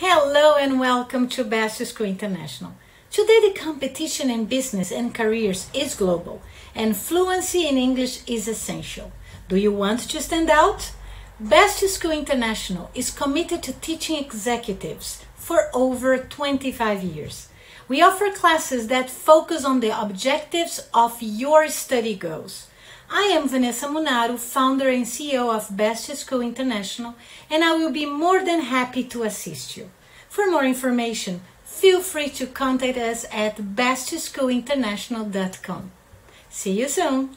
Hello and welcome to Best School International. Today the competition in business and careers is global and fluency in English is essential. Do you want to stand out? Best School International is committed to teaching executives for over 25 years. We offer classes that focus on the objectives of your study goals. I am Vanessa Munaro, founder and CEO of Best School International, and I will be more than happy to assist you. For more information, feel free to contact us at bestsschoolinternational.com. See you soon!